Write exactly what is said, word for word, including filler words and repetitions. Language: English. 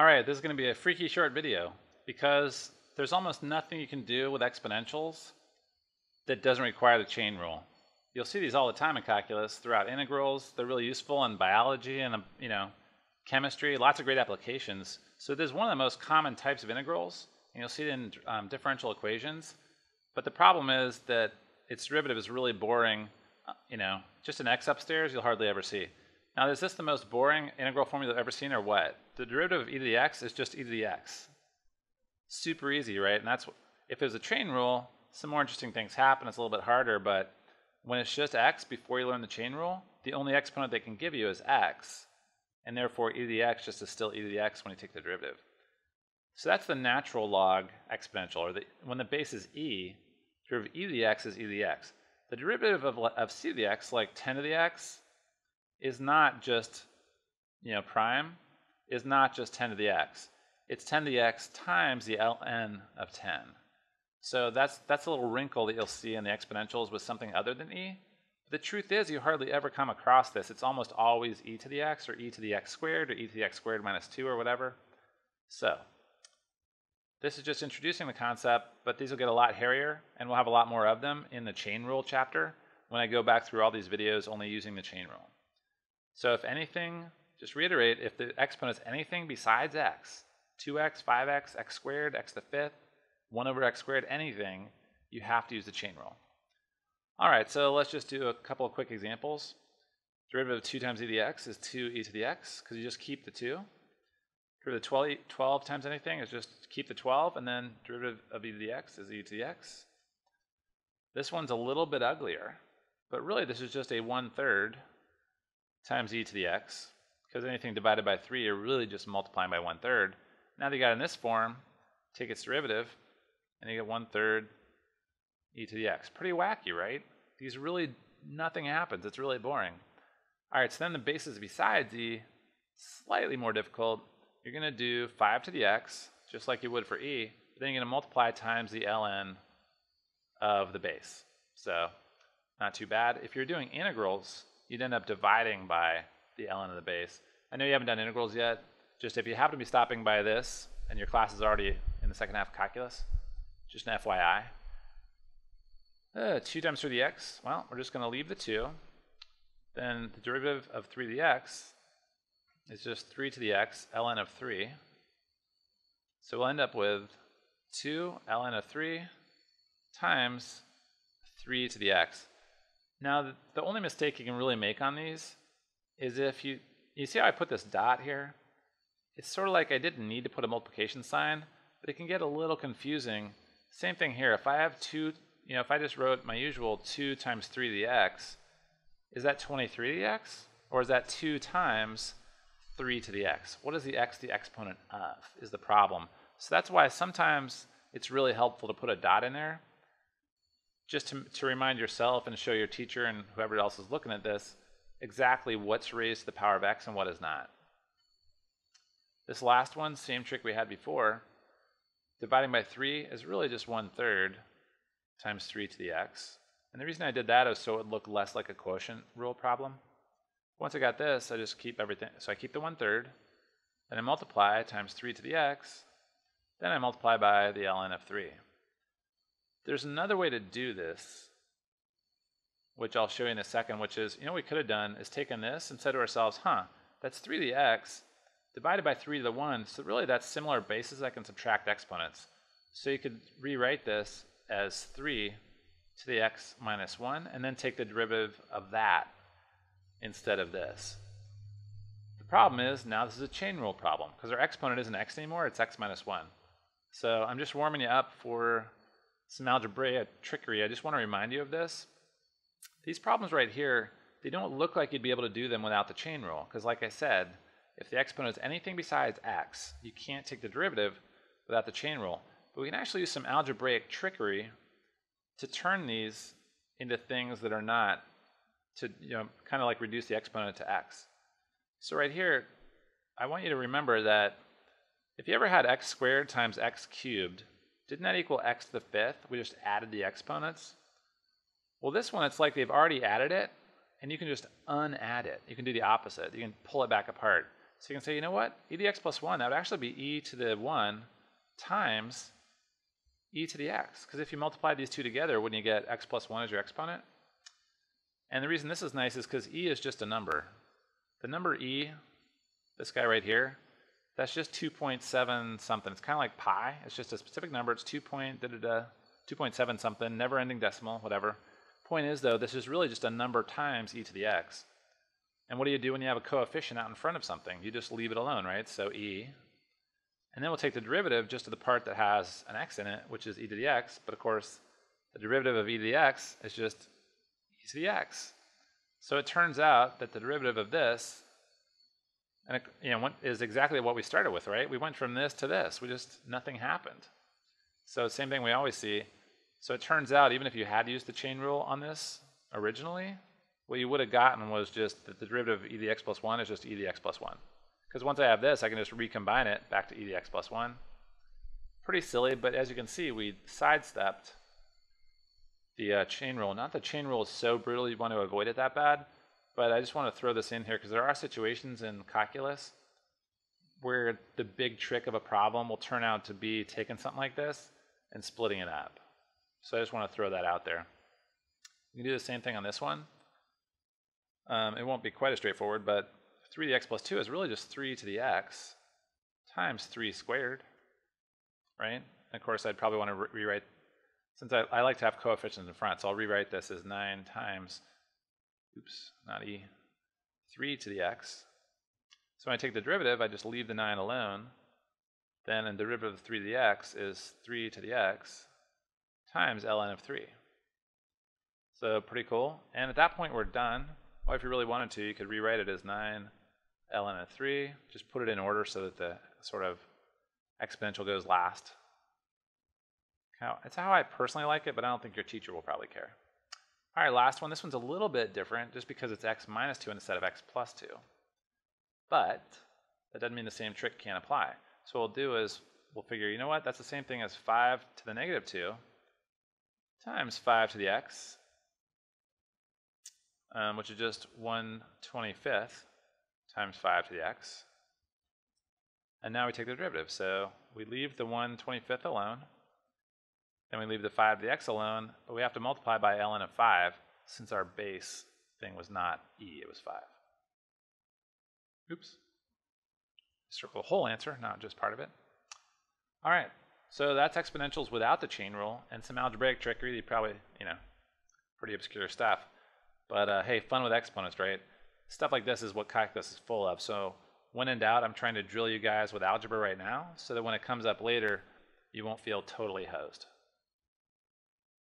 Alright, this is going to be a freaky short video because there's almost nothing you can do with exponentials that doesn't require the chain rule. You'll see these all the time in calculus throughout integrals. They're really useful in biology and, you know, chemistry, lots of great applications. So there's one of the most common types of integrals, and you'll see it in um, differential equations. But the problem is that its derivative is really boring. You know, just an x upstairs you'll hardly ever see. Now, is this the most boring integral formula you've ever seen or what? The derivative of e to the x is just e to the x. Super easy, right? And that's, if it was a chain rule, some more interesting things happen. It's a little bit harder, but when it's just x before you learn the chain rule, the only exponent they can give you is x. And therefore, e to the x just is still e to the x when you take the derivative. So that's the natural log exponential, or the, when the base is e, derivative of e to the x is e to the x. The derivative of, of c to the x, like ten to the x, is not just, you know, prime, is not just ten to the x. It's ten to the x times the ln of ten. So that's, that's a little wrinkle that you'll see in the exponentials with something other than e. The truth is you hardly ever come across this. It's almost always e to the x or e to the x squared or e to the x squared minus two or whatever. So this is just introducing the concept, but these will get a lot hairier, and we'll have a lot more of them in the chain rule chapter when I go back through all these videos only using the chain rule. So if anything, just reiterate, if the exponent is anything besides x, two x, five x, x squared, x to the fifth, one over x squared, anything, you have to use the chain rule. All right, so let's just do a couple of quick examples. Derivative of two times e to the x is two e to the x, because you just keep the two. Derivative of twelve, twelve times anything is just keep the twelve, and then derivative of e to the x is e to the x. This one's a little bit uglier, but really this is just a one-third times e to the x, because anything divided by three, you're really just multiplying by one-third. Now that you got in this form, take its derivative, and you get one-third e to the x. Pretty wacky, right? These really, nothing happens. It's really boring. All right, so then the bases besides e, slightly more difficult. You're going to do five to the x, just like you would for e, but then you're going to multiply times the ln of the base. So not too bad. If you're doing integrals, you'd end up dividing by the ln of the base. I know you haven't done integrals yet. Just if you happen to be stopping by this and your class is already in the second half of calculus, just an F Y I. Uh, two times three to the x, well, we're just going to leave the two. Then the derivative of three to the x is just three to the x ln of three. So we'll end up with two ln of three times three to the x. Now, the only mistake you can really make on these is if you, you see how I put this dot here? It's sort of like I didn't need to put a multiplication sign, but it can get a little confusing. Same thing here. If I have two, you know, if I just wrote my usual two times three to the x, is that twenty-three to the x? Or is that two times three to the x? What is the x the exponent of is the problem. So that's why sometimes it's really helpful to put a dot in there, just to, to remind yourself and show your teacher and whoever else is looking at this exactly what's raised to the power of x and what is not. This last one, same trick we had before. Dividing by three is really just one-third times three to the x. And the reason I did that is so it would look less like a quotient rule problem. Once I got this, I just keep everything. So I keep the one-third, then I multiply times three to the x, then I multiply by the ln of three. There's another way to do this, which I'll show you in a second, which is, you know what we could have done is taken this and said to ourselves, huh, that's three to the x divided by three to the one, so really that's similar bases that can subtract exponents. So you could rewrite this as three to the x minus one, and then take the derivative of that instead of this. The problem is, now this is a chain rule problem, because our exponent isn't x anymore, it's x minus one. So I'm just warming you up for some algebraic trickery. I just want to remind you of this. These problems right here, they don't look like you'd be able to do them without the chain rule, because like I said, if the exponent is anything besides x, you can't take the derivative without the chain rule. But we can actually use some algebraic trickery to turn these into things that are not, to, you know, kind of like reduce the exponent to x. So right here, I want you to remember that if you ever had x squared times x cubed, didn't that equal x to the fifth? We just added the exponents. Well, this one, it's like they've already added it, and you can just unadd it. You can do the opposite. You can pull it back apart. So you can say, you know what, e to the x plus one, that would actually be e to the one times e to the x. Because if you multiply these two together, wouldn't you get x plus one as your exponent? And the reason this is nice is because e is just a number. The number e, this guy right here, that's just two point seven something. It's kind of like pi. It's just a specific number. It's two point seven something, never-ending decimal, whatever. Point is, though, this is really just a number times e to the x. And what do you do when you have a coefficient out in front of something? You just leave it alone, right? So e. And then we'll take the derivative just to the part that has an x in it, which is e to the x. But, of course, the derivative of e to the x is just e to the x. So it turns out that the derivative of this and it, you know, is exactly what we started with, right? We went from this to this. We just, nothing happened. So same thing we always see. So it turns out even if you had used the chain rule on this originally, what you would have gotten was just that the derivative of e to the x plus one is just e to the x plus one. Because once I have this, I can just recombine it back to e to the x plus one. Pretty silly, but as you can see, we sidestepped the uh, chain rule. Not that the chain rule is so brutal you want to avoid it that bad, but I just want to throw this in here because there are situations in calculus where the big trick of a problem will turn out to be taking something like this and splitting it up. So I just want to throw that out there. You can do the same thing on this one. Um, it won't be quite as straightforward, but three to the x plus two is really just three to the x times three squared, right? And of course, I'd probably want to re rewrite, since I, I like to have coefficients in front, so I'll rewrite this as nine times, oops, not e, three to the x. So when I take the derivative, I just leave the nine alone. Then the derivative of three to the x is three to the x times ln of three. So pretty cool. And at that point, we're done. Or if you really wanted to, you could rewrite it as nine ln of three. Just put it in order so that the sort of exponential goes last. That's how I personally like it, but I don't think your teacher will probably care. All right, last one. This one's a little bit different just because it's x minus two instead of x plus two. But that doesn't mean the same trick can't apply. So what we'll do is we'll figure, you know what, that's the same thing as five to the negative two times five to the x, um, which is just one twenty-fifth times five to the x. And now we take the derivative. So we leave the one twenty-fifth alone. Then we leave the five to the x alone, but we have to multiply by ln of five since our base thing was not e, it was five. Oops. Circle the whole answer, not just part of it. All right, so that's exponentials without the chain rule and some algebraic trickery. You probably, you know, pretty obscure stuff. But uh, hey, fun with exponents, right? Stuff like this is what calculus is full of. So when in doubt, I'm trying to drill you guys with algebra right now so that when it comes up later, you won't feel totally hosed.